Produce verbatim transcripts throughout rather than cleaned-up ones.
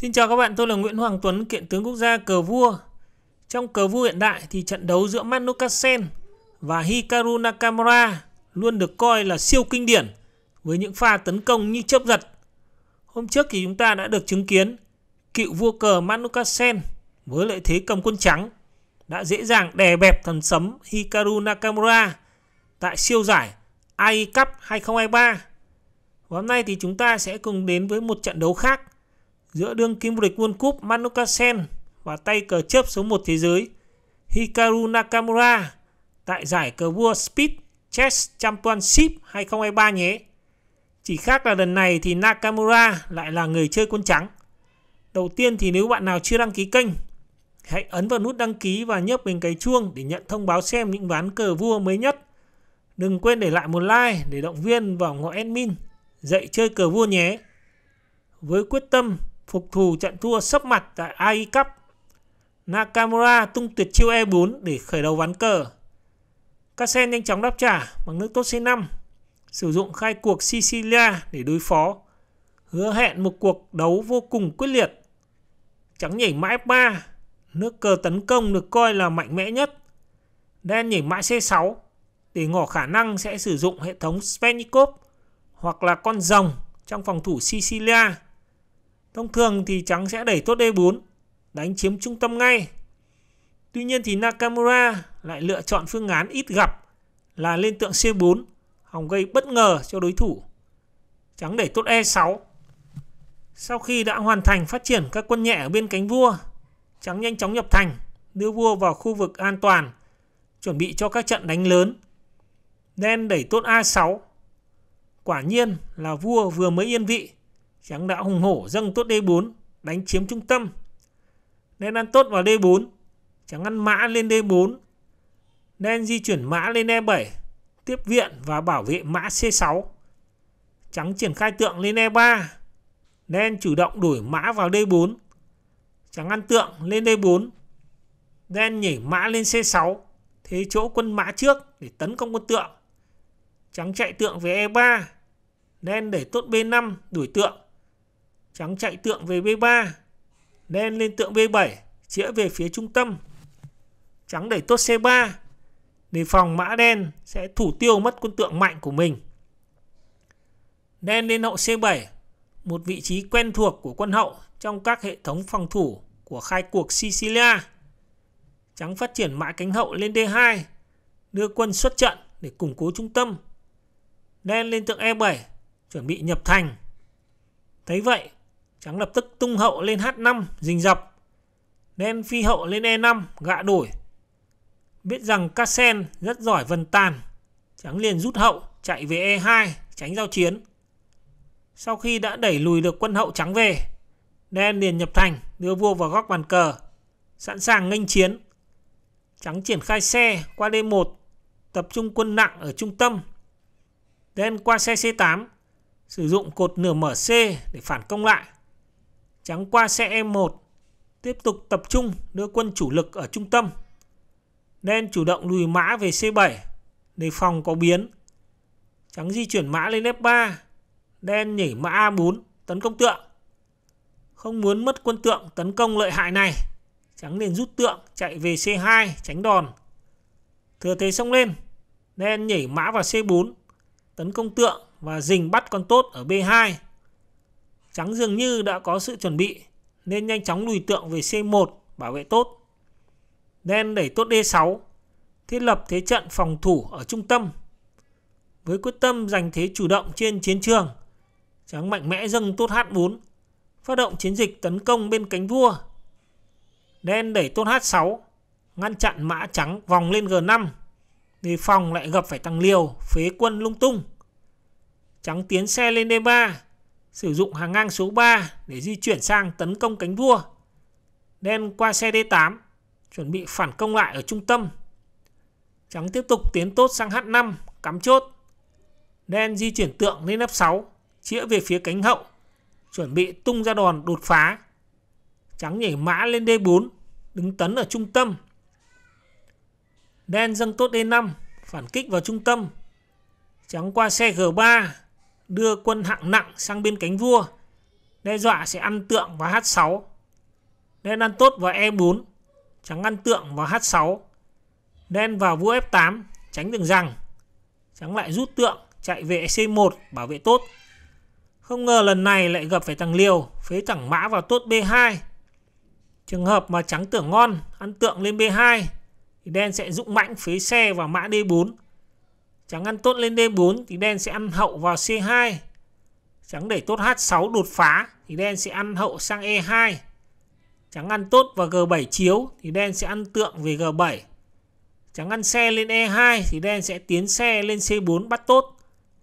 Xin chào các bạn, tôi là Nguyễn Hoàng Tuấn, kiện tướng quốc gia cờ vua. Trong cờ vua hiện đại thì trận đấu giữa Magnus Carlsen và Hikaru Nakamura luôn được coi là siêu kinh điển với những pha tấn công như chớp giật. Hôm trước thì chúng ta đã được chứng kiến cựu vua cờ Magnus Carlsen với lợi thế cầm quân trắng đã dễ dàng đè bẹp thần sấm Hikaru Nakamura tại siêu giải a i Cup hai không hai ba. Và hôm nay thì chúng ta sẽ cùng đến với một trận đấu khác giữa đương kim vô địch World Cup Magnus Carlsen và tay cờ chớp số một thế giới Hikaru Nakamura tại giải cờ vua Speed Chess Championship hai không hai ba nhé. Chỉ khác là lần này thì Nakamura lại là người chơi quân trắng. Đầu tiên thì nếu bạn nào chưa đăng ký kênh, hãy ấn vào nút đăng ký và nhấp bên cái chuông để nhận thông báo xem những ván cờ vua mới nhất. Đừng quên để lại một like để động viên và ủng hộ admin dạy chơi cờ vua nhé. Với quyết tâm phục thù trận thua sấp mặt tại a i Cup, Nakamura tung tuyệt chiêu e bốn để khởi đầu ván cờ. Carlsen nhanh chóng đáp trả bằng nước tốt xê năm, sử dụng khai cuộc Sicilia để đối phó, hứa hẹn một cuộc đấu vô cùng quyết liệt. Trắng nhảy mã ép ba, nước cờ tấn công được coi là mạnh mẽ nhất. Đen nhảy mã xê sáu để ngỏ khả năng sẽ sử dụng hệ thống Sveshnikov hoặc là con rồng trong phòng thủ Sicilia. Thông thường thì trắng sẽ đẩy tốt đê bốn, đánh chiếm trung tâm ngay. Tuy nhiên thì Nakamura lại lựa chọn phương án ít gặp là lên tượng xê bốn, hòng gây bất ngờ cho đối thủ. Trắng đẩy tốt e sáu. Sau khi đã hoàn thành phát triển các quân nhẹ ở bên cánh vua, trắng nhanh chóng nhập thành, đưa vua vào khu vực an toàn, chuẩn bị cho các trận đánh lớn. Đen đẩy tốt a sáu. Quả nhiên là vua vừa mới yên vị, trắng đã hùng hổ dâng tốt đê bốn, đánh chiếm trung tâm. Đen ăn tốt vào đê bốn, trắng ăn mã lên đê bốn. Đen di chuyển mã lên e bảy, tiếp viện và bảo vệ mã xê sáu. Trắng triển khai tượng lên e ba, đen chủ động đổi mã vào đê bốn. Trắng ăn tượng lên đê bốn, đen nhảy mã lên xê sáu, thế chỗ quân mã trước để tấn công quân tượng. Trắng chạy tượng về e ba, đen đẩy tốt bê năm đuổi tượng. Trắng chạy tượng về bê ba, đen lên tượng bê bảy, chĩa về phía trung tâm. Trắng đẩy tốt xê ba, để phòng mã đen sẽ thủ tiêu mất quân tượng mạnh của mình. Đen lên hậu xê bảy, một vị trí quen thuộc của quân hậu trong các hệ thống phòng thủ của khai cuộc Sicilia. Trắng phát triển mã cánh hậu lên đê hai, đưa quân xuất trận để củng cố trung tâm. Đen lên tượng e bảy, chuẩn bị nhập thành. Thấy vậy, trắng lập tức tung hậu lên hát năm, rình rập. Đen phi hậu lên e năm, gạ đổi. Biết rằng Carlsen rất giỏi vần tàn, trắng liền rút hậu, chạy về e hai, tránh giao chiến. Sau khi đã đẩy lùi được quân hậu trắng về, đen liền nhập thành, đưa vua vào góc bàn cờ, sẵn sàng nghênh chiến. Trắng triển khai xe qua đê một, tập trung quân nặng ở trung tâm. Đen qua xe xê tám, sử dụng cột nửa mở C để phản công lại. Trắng qua xe e một, tiếp tục tập trung đưa quân chủ lực ở trung tâm. Đen chủ động lùi mã về xê bảy, để phòng có biến. Trắng di chuyển mã lên ép ba, đen nhảy mã a bốn, tấn công tượng. Không muốn mất quân tượng tấn công lợi hại này, trắng liền rút tượng chạy về xê hai, tránh đòn. Thừa thế xông lên, đen nhảy mã vào xê bốn, tấn công tượng và rình bắt con tốt ở bê hai. Trắng dường như đã có sự chuẩn bị nên nhanh chóng lùi tượng về xê một, bảo vệ tốt. Đen đẩy tốt đê sáu, thiết lập thế trận phòng thủ ở trung tâm. Với quyết tâm giành thế chủ động trên chiến trường, trắng mạnh mẽ dâng tốt hát bốn, phát động chiến dịch tấn công bên cánh vua. Đen đẩy tốt hát sáu, ngăn chặn mã trắng vòng lên gờ năm, đề phòng lại gặp phải thằng liều phế quân lung tung. Trắng tiến xe lên đê ba, sử dụng hàng ngang số ba để di chuyển sang tấn công cánh vua. Đen qua xe đê tám, chuẩn bị phản công lại ở trung tâm. Trắng tiếp tục tiến tốt sang hát năm, cắm chốt. Đen di chuyển tượng lên ép sáu, chĩa về phía cánh hậu, chuẩn bị tung ra đòn đột phá. Trắng nhảy mã lên đê bốn, đứng tấn ở trung tâm. Đen dâng tốt đê năm, phản kích vào trung tâm. Trắng qua xe gờ ba, đưa quân hạng nặng sang bên cánh vua, Đe dọa sẽ ăn tượng vào hát sáu. Đen ăn tốt vào e bốn. Trắng ăn tượng vào hát sáu. Đen vào vua ép tám, tránh đường rằng. Trắng lại rút tượng, chạy về xê một, bảo vệ tốt. Không ngờ lần này lại gặp phải thằng Liều, phế thẳng mã vào tốt bê hai. Trường hợp mà trắng tưởng ngon, ăn tượng lên bê hai, thì đen sẽ dũng mãnh phế xe vào mã đê bốn. Trắng ăn tốt lên đê bốn thì đen sẽ ăn hậu vào xê hai. Trắng đẩy tốt hát sáu đột phá thì đen sẽ ăn hậu sang e hai. Trắng ăn tốt vào gờ bảy chiếu thì đen sẽ ăn tượng về gờ bảy. Trắng ăn xe lên e hai thì đen sẽ tiến xe lên xê bốn bắt tốt.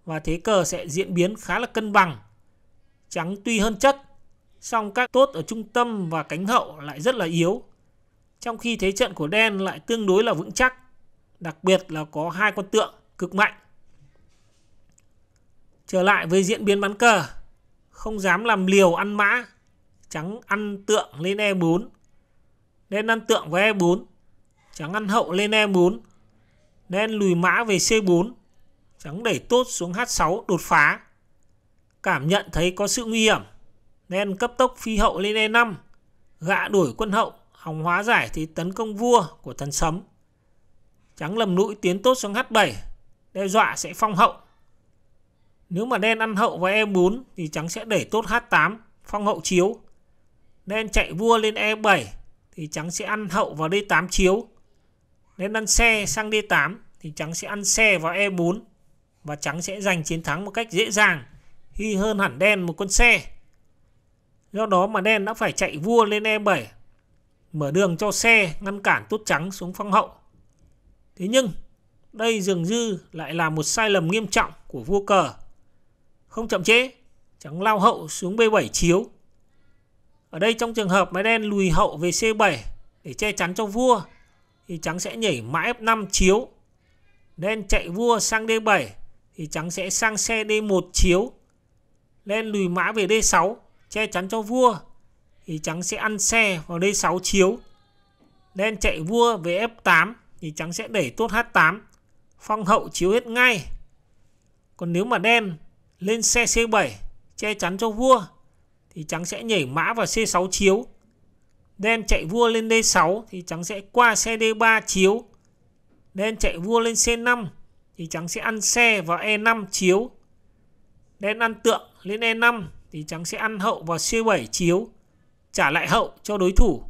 Và thế cờ sẽ diễn biến khá là cân bằng. Trắng tuy hơn chất, song các tốt ở trung tâm và cánh hậu lại rất là yếu. Trong khi thế trận của đen lại tương đối là vững chắc, đặc biệt là có hai con tượng cực mạnh. Trở lại với diễn biến bán cờ, không dám làm liều ăn mã. Trắng ăn tượng lên e bốn. Đen ăn tượng vào e bốn. Trắng ăn hậu lên e bốn. Đen lùi mã về xê bốn. Trắng đẩy tốt xuống hát sáu đột phá. Cảm nhận thấy có sự nguy hiểm, đen cấp tốc phi hậu lên e năm, gạ đuổi quân hậu, hòng hóa giải thế tấn công vua của thần sấm. Trắng lầm lũi tiến tốt xuống hát bảy, đe dọa sẽ phong hậu. Nếu mà đen ăn hậu vào e bốn thì trắng sẽ đẩy tốt hát tám, phong hậu chiếu. Đen chạy vua lên e bảy thì trắng sẽ ăn hậu vào đê tám chiếu. Đen ăn xe sang đê tám thì trắng sẽ ăn xe vào e bốn. Và trắng sẽ giành chiến thắng một cách dễ dàng, khi hơn hẳn đen một con xe. Do đó mà đen đã phải chạy vua lên e bảy, mở đường cho xe ngăn cản tốt trắng xuống phong hậu. Thế nhưng đây dường như lại là một sai lầm nghiêm trọng của vua cờ. Không chậm trễ, trắng lao hậu xuống bê bảy chiếu. Ở đây trong trường hợp mà đen lùi hậu về xê bảy để che chắn cho vua, thì trắng sẽ nhảy mã ép năm chiếu. Đen chạy vua sang đê bảy thì trắng sẽ sang xe đê một chiếu. Đen lùi mã về đê sáu che chắn cho vua thì trắng sẽ ăn xe vào đê sáu chiếu. Đen chạy vua về ép tám thì trắng sẽ đẩy tốt hát tám, phong hậu chiếu hết ngay. Còn nếu mà đen lên xe xê bảy che chắn cho vua thì trắng sẽ nhảy mã vào xê sáu chiếu. Đen chạy vua lên đê sáu thì trắng sẽ qua xe đê ba chiếu. Đen chạy vua lên xê năm thì trắng sẽ ăn xe vào e năm chiếu. Đen ăn tượng lên e năm thì trắng sẽ ăn hậu vào xê bảy chiếu, trả lại hậu cho đối thủ.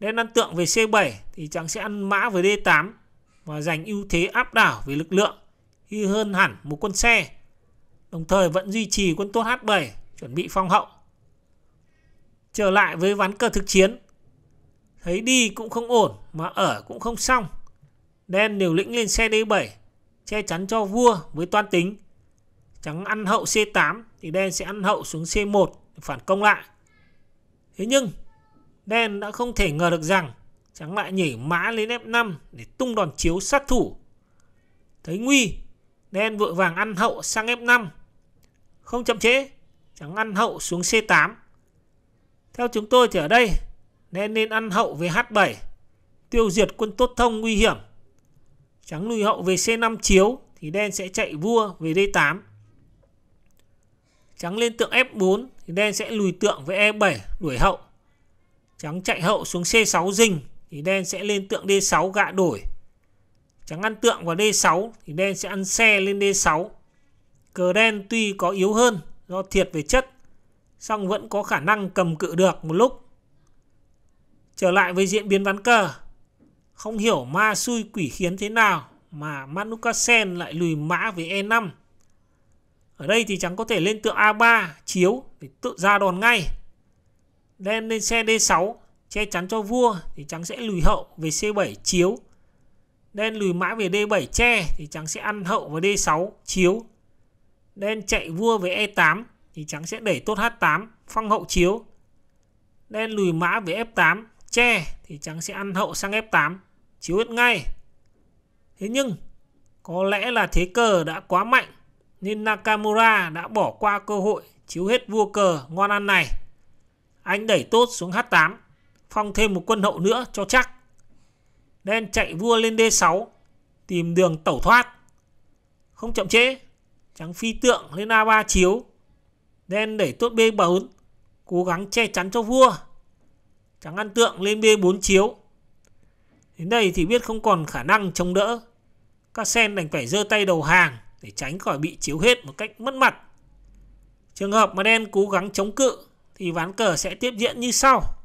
Đen ăn tượng về xê bảy thì trắng sẽ ăn mã với đê tám và giành ưu thế áp đảo về lực lượng, khi hơn hẳn một con xe. Đồng thời vẫn duy trì quân tốt hát bảy chuẩn bị phong hậu. Trở lại với ván cờ thực chiến, thấy đi cũng không ổn mà ở cũng không xong. Đen liều lĩnh lên xe đê bảy, che chắn cho vua với toan tính. Trắng ăn hậu xê tám thì đen sẽ ăn hậu xuống xê một phản công lại. Thế nhưng đen đã không thể ngờ được rằng trắng lại nhảy mã lên ép năm để tung đòn chiếu sát thủ. Thấy nguy, đen vội vàng ăn hậu sang ép năm. Không chậm trễ, trắng ăn hậu xuống xê tám. Theo chúng tôi thì ở đây đen nên ăn hậu về hát bảy, tiêu diệt quân tốt thông nguy hiểm. Trắng lùi hậu về xê năm chiếu thì đen sẽ chạy vua về đê tám. Trắng lên tượng ép bốn thì đen sẽ lùi tượng về e bảy đuổi hậu. Trắng chạy hậu xuống xê sáu rình thì đen sẽ lên tượng đê sáu gạ đổi. Trắng ăn tượng vào đê sáu thì đen sẽ ăn xe lên đê sáu. Cờ đen tuy có yếu hơn do thiệt về chất, song vẫn có khả năng cầm cự được một lúc. Trở lại với diễn biến ván cờ, không hiểu ma xui quỷ khiến thế nào mà Magnus Carlsen lại lùi mã với e năm. Ở đây thì trắng có thể lên tượng a ba chiếu để tự ra đòn ngay. Đen lên xe đê sáu che chắn cho vua thì trắng sẽ lùi hậu về xê bảy chiếu. Đen lùi mã về đê bảy che thì trắng sẽ ăn hậu vào đê sáu chiếu. Đen chạy vua về e tám thì trắng sẽ đẩy tốt hát tám phong hậu chiếu. Đen lùi mã về ép tám che thì trắng sẽ ăn hậu sang ép tám chiếu hết ngay. Thế nhưng có lẽ là thế cờ đã quá mạnh nên Nakamura đã bỏ qua cơ hội chiếu hết vua cờ ngon ăn này. Anh đẩy tốt xuống hát tám, phong thêm một quân hậu nữa cho chắc. Đen chạy vua lên đê sáu, tìm đường tẩu thoát. Không chậm trễ, trắng phi tượng lên a ba chiếu. Đen đẩy tốt bê bốn cố gắng che chắn cho vua. Trắng ăn tượng lên bê bốn chiếu. Đến đây thì biết không còn khả năng chống đỡ. Carlsen đành phải giơ tay đầu hàng để tránh khỏi bị chiếu hết một cách mất mặt. Trường hợp mà đen cố gắng chống cự thì ván cờ sẽ tiếp diễn như sau.